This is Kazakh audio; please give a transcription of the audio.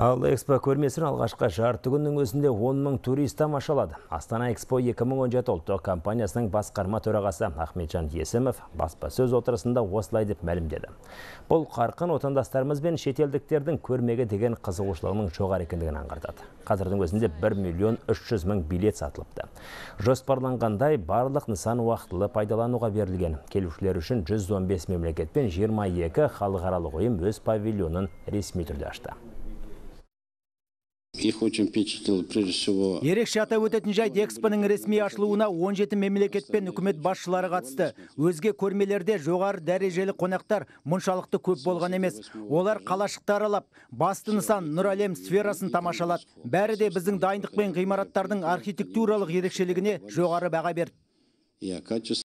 Ал Экспо көрмесін алғашқы жарты күннің өзінде 10 мың турист тамашалады. Астана Экспо 2017 ұлттық компаниясының басқарма төрағасы Ахметжан Есімов баспасөз отырысында осылай деп мәлімдеді. Бұл қарқын отандастарымыз бен шетелдіктердің көрмеге деген қызығушылығының жоғары екендігін аңғартады. Қазірдің өзінде 1.3 миллион билет сатылыпты. Жоспарланғандай барлық нысан уақытылы пайдалануға берілген. Келушілер үшін 115 мемлекет пен 22 халықаралық ұйым өз павильонын ресми түрде ашты. Ерекше атап өтетін жайт, Экспоның ресми ашылуына 17 мемлекет пен үкімет басшылары қатысты. Өзге көрмелерде жоғары дәрежелі қонақтар мұншалықты көп болған емес. Олар қалашықты аралап, басты нысан Нұр әлем сферасын тамашалады. Бәрі де біздің дайындық пен ғимараттардың архитектуралық ерекшелігіне жоғары баға берді.